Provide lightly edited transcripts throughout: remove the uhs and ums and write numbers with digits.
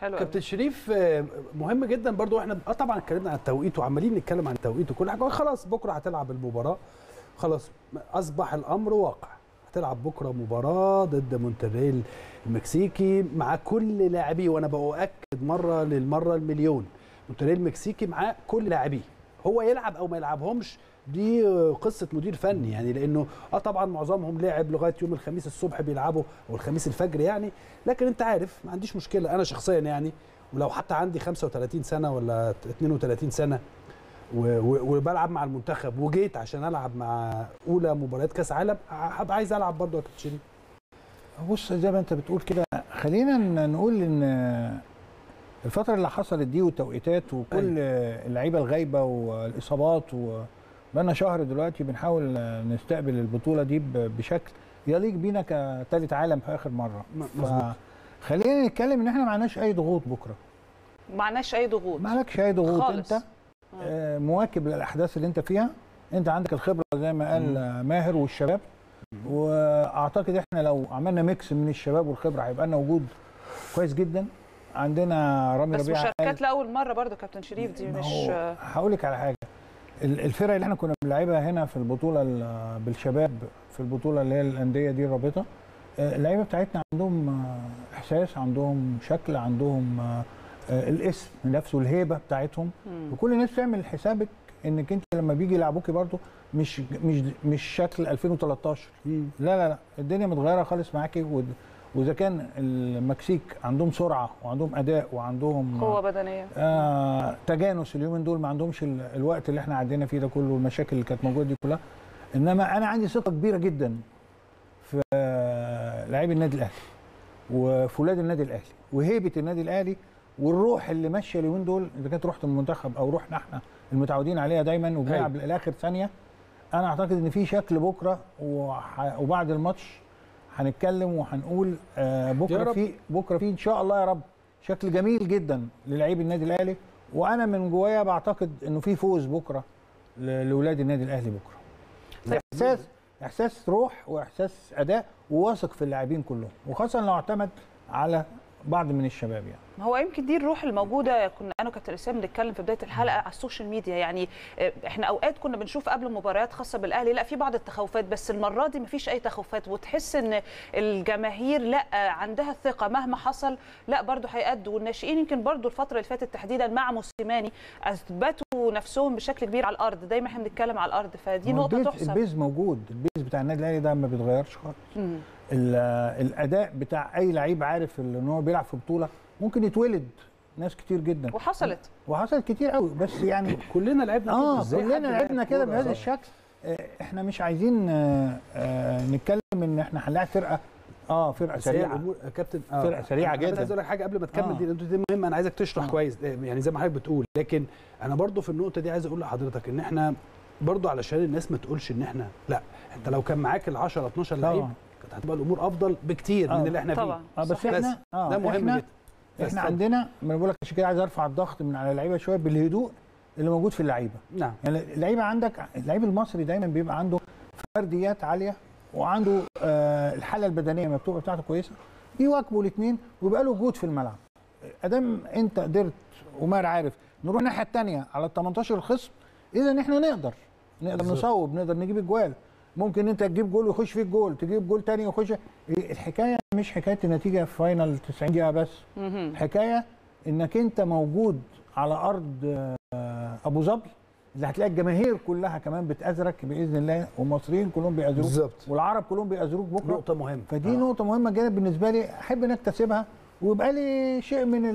حلو. كابتن شريف مهم جدا برضو، احنا طبعا اتكلمنا عن توقيته وعمالين نتكلم عن توقيته وكل حاجه، خلاص بكره هتلعب المباراه، خلاص اصبح الامر واقع، هتلعب بكره مباراه ضد مونتريال المكسيكي مع كل لاعبيه، وانا باؤكد مره للمره المليون مونتريال المكسيكي معاه كل لاعبيه، هو يلعب او ما يلعبهمش دي قصه مدير فني يعني، لانه طبعا معظمهم لعب لغايه يوم الخميس الصبح بيلعبوا او الخميس الفجر يعني، لكن انت عارف ما عنديش مشكله انا شخصيا يعني، ولو حتى عندي 35 سنه ولا 32 سنه وبلعب مع المنتخب وجيت عشان العب مع اولى مباريات كاس عالم، هبقى عايز العب برضه يا كابتن شيري. بص زي ما انت بتقول كده، خلينا نقول ان الفتره اللي حصلت دي والتوقيتات وكل اللعيبه الغايبه والاصابات بقالنا شهر دلوقتي بنحاول نستقبل البطوله دي بشكل يليق بينا كثالث عالم في اخر مره. خلينا نتكلم ان احنا ما عندناش اي ضغوط بكره، ما عندناش اي ضغوط، ما لكش اي ضغوط خالص. انت مواكب للاحداث اللي انت فيها، انت عندك الخبره زي ما قال ماهر والشباب، واعتقد احنا لو عملنا ميكس من الشباب والخبره هيبقى لنا وجود كويس جدا. عندنا رامي ربيعه، بس مشاركات لاول مره برضه كابتن شريف دي، مش هقول لك على حاجه، الفرق اللي احنا كنا بنلعبها هنا في البطوله بالشباب في البطوله اللي هي الانديه دي الرابطه، اللعيبه بتاعتنا عندهم احساس، عندهم شكل، عندهم الاسم نفسه، الهيبه بتاعتهم، وكل الناس بتعمل حسابك انك انت لما بيجي يلعبوكي برضو مش شكل 2013. لا لا لا، الدنيا متغيره خالص معاكي، واذا كان المكسيك عندهم سرعه وعندهم اداء وعندهم قوه بدنيه، تجانس اليومين دول، ما عندهمش الوقت اللي احنا عدينا فيه ده كله والمشاكل اللي كانت موجوده دي كلها، انما انا عندي ثقه كبيره جدا في لاعبي النادي الاهلي وفي ولاد النادي الاهلي وهيبه النادي الاهلي والروح اللي ماشيه اليومين دول، اذا كانت روح المنتخب او روحنا احنا المتعودين عليها دايما وبنلعب لاخر ثانيه. انا اعتقد ان في شكل بكره، وبعد الماتش هنتكلم وهنقول بكره في ان شاء الله يا رب شكل جميل جدا للاعيب النادي الاهلي، وانا من جوايا بعتقد انه في فوز بكره لاولاد النادي الاهلي بكره. طيب. احساس روح واحساس اداء، وواثق في اللاعبين كلهم، وخاصه لو اعتمد على بعض من الشباب يعني. هو يمكن دي الروح الموجوده، كنا انا وكابتن اسلام بنتكلم في بدايه الحلقه على السوشيال ميديا، يعني احنا اوقات كنا بنشوف قبل مباريات خاصه بالاهلي لا في بعض التخوفات، بس المره دي مفيش اي تخوفات، وتحس ان الجماهير لا عندها الثقه مهما حصل، لا برضو هيأدوا، والناشئين يمكن برضو الفتره اللي فاتت تحديدا مع موسيماني اثبتوا نفسهم بشكل كبير على الارض، دايما احنا بنتكلم على الارض، فدي نقطه تحسب. البيز موجود، البيز بتاع النادي الاهلي ده ما بيتغيرش خالص. الاداء بتاع اي لعيب عارف ان هو بيلعب في بطوله ممكن يتولد، ناس كتير جدا وحصلت كتير قوي، بس يعني كلنا لعبنا كده، كلنا لعبنا كده بهذا الشكل. احنا مش عايزين نتكلم ان احنا هنلاعب فرقه فرقه سريعه يا كابتن، فرقه سريعه جدا. انا عايز اقول لك حاجه قبل ما تكمل دي مهمه، انا عايزك تشرح كويس يعني زي ما حضرتك بتقول، لكن انا برضو في النقطه دي عايز اقول لحضرتك ان احنا برضو علشان الناس ما تقولش ان احنا لا، انت لو كان معاك ال 10 12 لعيب كانت هتبقى الامور افضل بكتير من اللي احنا فيه طبعا. بس احنا ده مهم جدا، احنا عندنا، ما انا بقول لك عشان كده عايز ارفع الضغط من على اللعيبه شويه بالهدوء اللي موجود في اللعيبه. نعم، يعني اللعيبه عندك، اللعيب المصري دايما بيبقى عنده فرديات عاليه وعنده الحاله البدنيه مكتوبه بتاعته كويسه، يواكبوا الاثنين ويبقى له وجود في الملعب. ادام انت قدرت ومار عارف نروح الناحيه الثانيه على ال 18 الخصم، اذا احنا نقدر نصوب، نقدر نجيب اجوال، ممكن انت تجيب جول ويخش فيك جول، تجيب جول تاني ويخش. الحكايه مش حكايه النتيجه في فاينل 90 دقيقه بس، الحكايه انك انت موجود على ارض ابو ظبي اللي هتلاقي الجماهير كلها كمان بتأزرك باذن الله، والمصريين كلهم بيأزروك بالظبط، والعرب كلهم بيأزروك بكره. نقطه مهمه، فدي نقطه مهمه جدا بالنسبه لي، احب ان اكتسبها ويبقى لي شيء من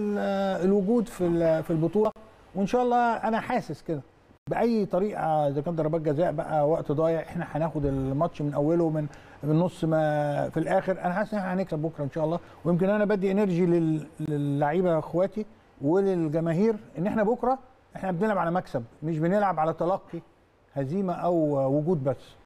الوجود في البطوله، وان شاء الله انا حاسس كده باي طريقه، اذا كان ضربات جزاء بقى، وقت ضايع، احنا هناخد الماتش من اوله من نص ما في الاخر. انا حاسس ان احنا هنكسب بكره ان شاء الله، ويمكن انا بدي انرجي للعيبه اخواتي وللجماهير ان احنا بكره احنا بنلعب على مكسب، مش بنلعب على تلقي هزيمه او وجود بس.